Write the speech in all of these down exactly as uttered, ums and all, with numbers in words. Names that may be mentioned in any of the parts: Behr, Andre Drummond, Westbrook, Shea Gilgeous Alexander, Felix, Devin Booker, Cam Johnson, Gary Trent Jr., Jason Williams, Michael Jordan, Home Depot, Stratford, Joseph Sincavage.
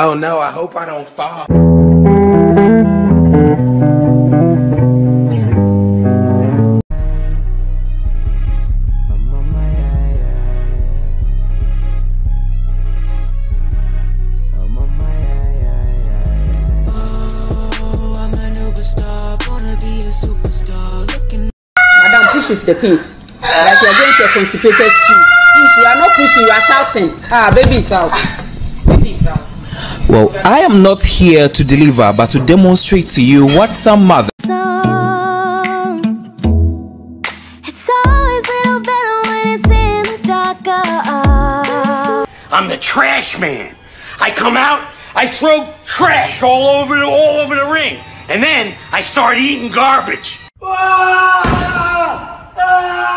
Oh no, I hope I don't fall. Madam, push with the pins. Like you are going to a consecrated shoe. If you are not pushing, you are shouting. Ah, baby is out. Baby is out. Well, I am not here to deliver, but to demonstrate to you what some mother. It's always little better when it's in the dark. I'm the trash man. I come out, I throw trash all over the, all over the ring, and then I start eating garbage. Ah! Ah! Ah!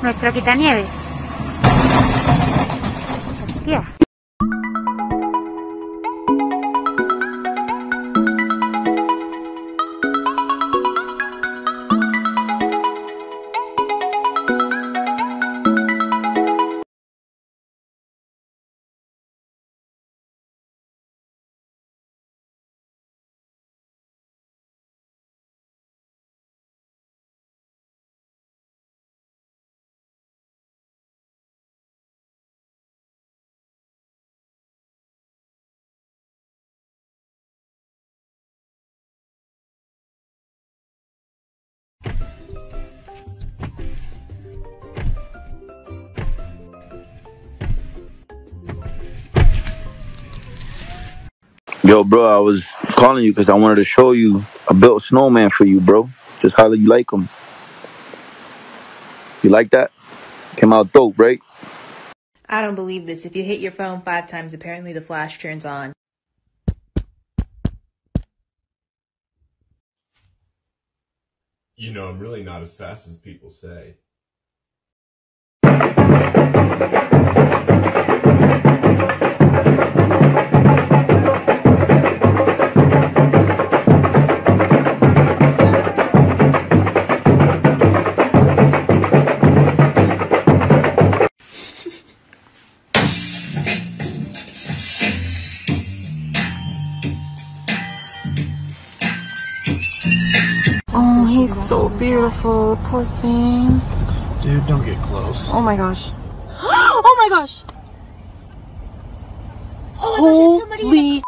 Nuestro quitanieves. Hostia. Yo, bro, I was calling you because I wanted to show you. I built a snowman for you, bro. Just holler you like him. You like that? Came out dope, right? I don't believe this. If you hit your phone five times, apparently the flash turns on. You know, I'm really not as fast as people say. Oh, he's so beautiful, poor thing. Dude, don't get close. Oh my gosh. Oh my gosh! Oh my gosh, holy...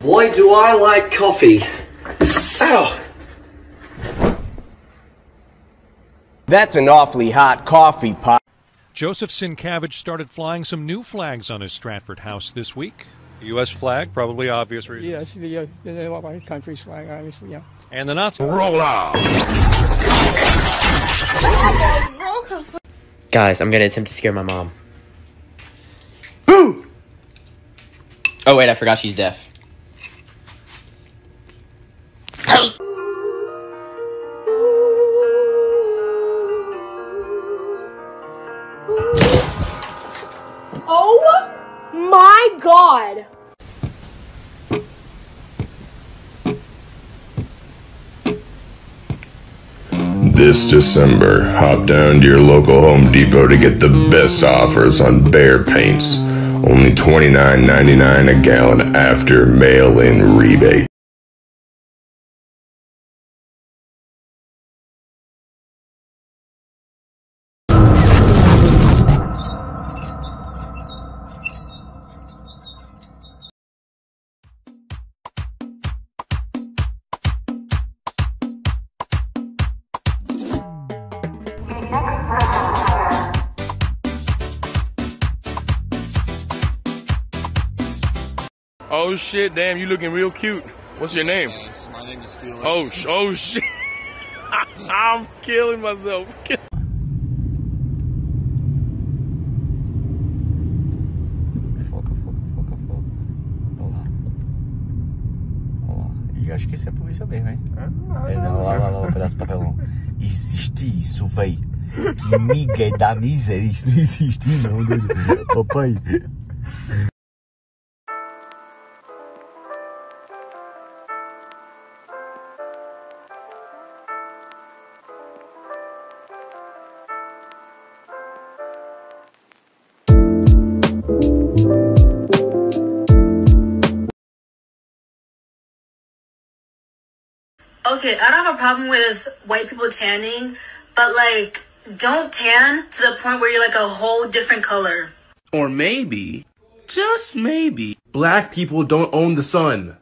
Why do I like coffee? Ow! That's an awfully hot coffee pot. Joseph Sincavage started flying some new flags on his Stratford house this week. The U S flag, probably obvious reason. Yeah, I see the, uh, the, the country's flag, obviously, yeah. And the Nazi. Roll out! Guys, I'm gonna attempt to scare my mom. Boo! Oh wait, I forgot she's deaf. Oh my God! This December, hop down to your local Home Depot to get the best offers on Behr paints. Only twenty-nine ninety-nine a gallon after mail-in rebate. Oh shit, damn, you looking real cute. What's your name? Yes, my name is Felix. Oh, sh oh shit. I'm killing myself. Eu acho que isso é polícia mesmo, hein? É, não, lá, lá, lá, um pedaço de papelão. Existe isso, véi. Que miga é da miséria. Isso não existe, não, doido. Papai. Okay, I don't have a problem with white people tanning, but, like, don't tan to the point where you're, like, a whole different color. Or maybe, just maybe, black people don't own the sun.